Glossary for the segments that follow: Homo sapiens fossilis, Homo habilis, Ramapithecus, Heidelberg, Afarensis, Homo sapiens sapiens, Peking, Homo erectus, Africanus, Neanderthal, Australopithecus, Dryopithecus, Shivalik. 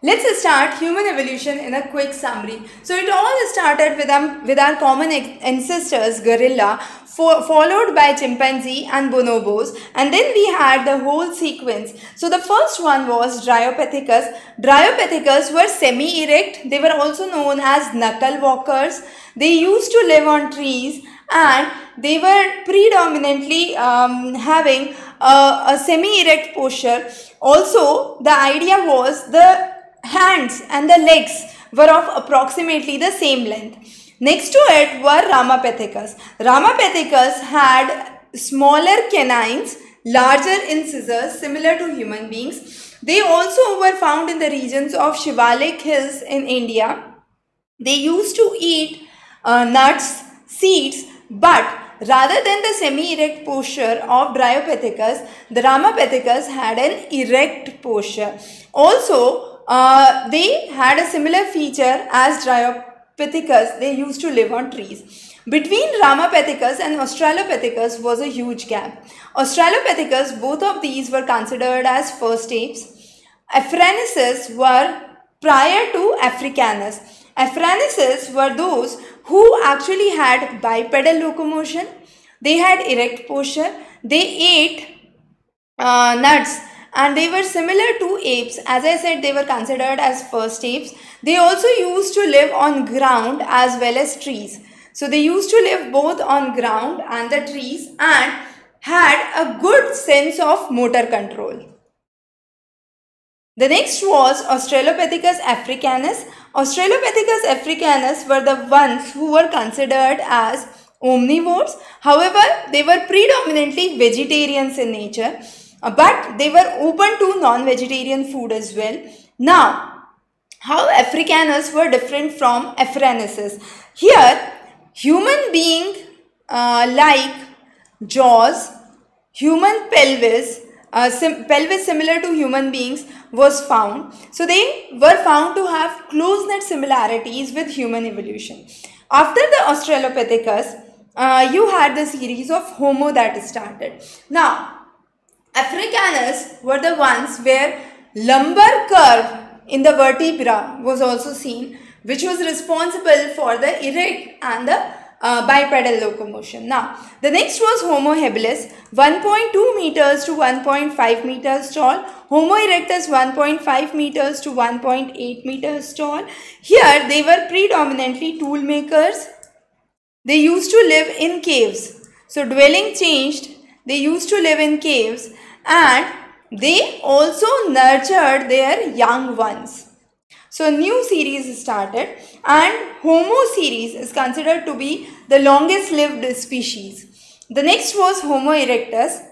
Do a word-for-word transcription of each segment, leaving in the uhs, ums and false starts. Let's start human evolution in a quick summary. So it all started with, um, with our common ancestors, gorilla, fo followed by chimpanzee and bonobos, and then we had the whole sequence. So the first one was Dryopithecus. Dryopithecus were semi-erect. They were also known as knuckle walkers. They used to live on trees and they were predominantly um, having a, a semi-erect posture. Also, the idea was the hands and the legs were of approximately the same length. Next to it were Ramapithecus. Ramapithecus had smaller canines, larger incisors similar to human beings. They also were found in the regions of Shivalik hills in India. They used to eat uh, nuts, seeds, but rather than the semi-erect posture of Dryopithecus, the Ramapithecus had an erect posture. Also, Uh, they had a similar feature as Dryopithecus. They used to live on trees. Between Ramapithecus and Australopithecus was a huge gap. Australopithecus, both of these were considered as first apes. Afarensis were prior to Africanus. Afarensis were those who actually had bipedal locomotion. They had erect posture. They ate uh, nuts. And they were similar to apes. As I said, they were considered as first apes. They also used to live on ground as well as trees. So they used to live both on ground and the trees and had a good sense of motor control. The next was Australopithecus africanus. Australopithecus africanus were the ones who were considered as omnivores. However, they were predominantly vegetarians in nature. Uh, but they were open to non-vegetarian food as well. Now, how Africanus were different from Afarensis? Here, human being uh, like jaws, human pelvis, uh, sim pelvis similar to human beings was found. So they were found to have close-knit similarities with human evolution. After the Australopithecus, uh, you had the series of Homo that started. Now, Africanus were the ones where lumbar curve in the vertebra was also seen, which was responsible for the erect and the uh, bipedal locomotion. Now, the next was Homo habilis, one point two meters to one point five meters tall. Homo erectus, one point five meters to one point eight meters tall. Here, they were predominantly tool makers. They used to live in caves. So, dwelling changed. They used to live in caves and they also nurtured their young ones. So, new series started and Homo series is considered to be the longest lived species. The next was Homo erectus.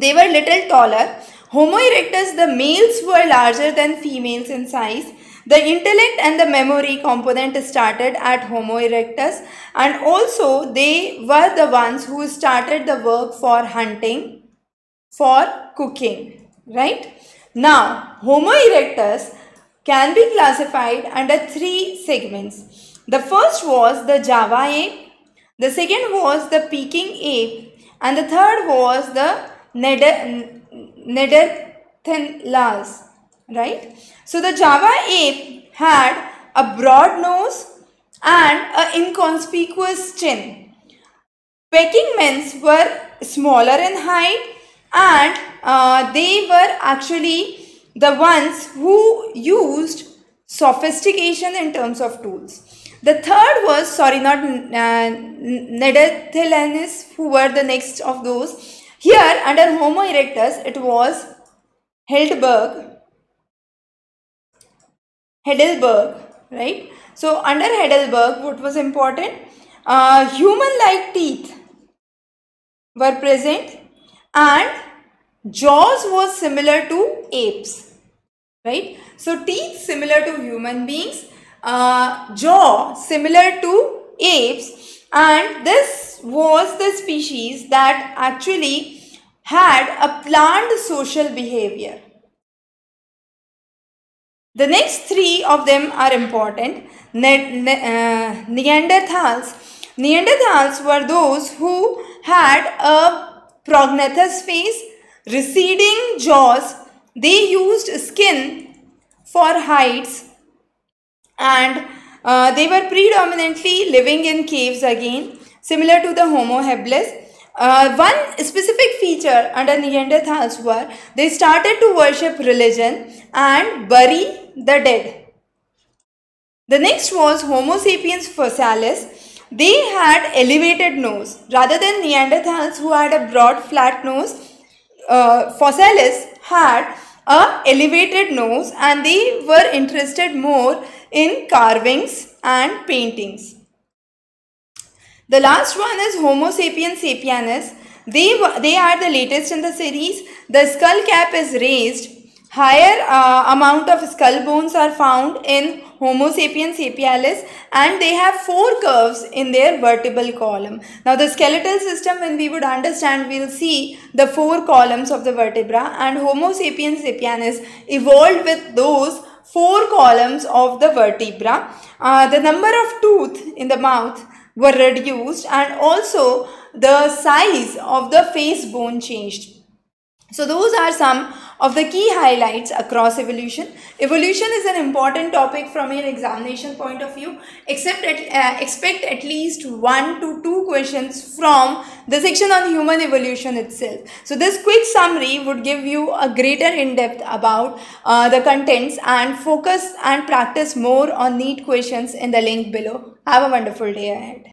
They were little taller. Homo erectus, the males were larger than females in size. The intellect and the memory component started at Homo erectus, and also they were the ones who started the work for hunting, for cooking, right? Now, Homo erectus can be classified under three segments. The first was the Java ape, the second was the Peking ape, and the third was the Neanderthals. Right? So the Java ape had a broad nose and an inconspicuous chin. Peking mens were smaller in height and uh, they were actually the ones who used sophistication in terms of tools. The third was, sorry, not uh, Neanderthals, who were the next of those. Here under Homo erectus it was Heidelberg. Heidelberg, right? So, under Heidelberg, what was important? Uh, Human-like teeth were present and jaws was similar to apes, right? So, teeth similar to human beings, uh, jaw similar to apes, and this was the species that actually had a planned social behavior. The next three of them are important. Ne ne uh, Neanderthals. Neanderthals were those who had a prognathous face, receding jaws. They used skin for hides, and uh, they were predominantly living in caves again, similar to the Homo habilis. Uh, one specific feature under Neanderthals were they started to worship religion and bury the dead. The next was Homo sapiens fossilis. They had elevated nose. Rather than Neanderthals who had a broad flat nose, uh, fossilis had a elevated nose, and they were interested more in carvings and paintings. The last one is Homo sapiens sapiens. They, they are the latest in the series. The skull cap is raised. Higher uh, amount of skull bones are found in Homo sapiens sapiens, and they have four curves in their vertebral column. Now the skeletal system, when we would understand, we will see the four columns of the vertebra, and Homo sapiens sapiens evolved with those four columns of the vertebra. Uh, the number of tooth in the mouth were reduced, and also the size of the face bone changed. So those are some of the key highlights across evolution. Evolution is an important topic from an examination point of view. Except at, uh, expect at least one to two questions from the section on human evolution itself. So this quick summary would give you a greater in-depth about uh, the contents, and focus and practice more on neat questions in the link below. Have a wonderful day ahead.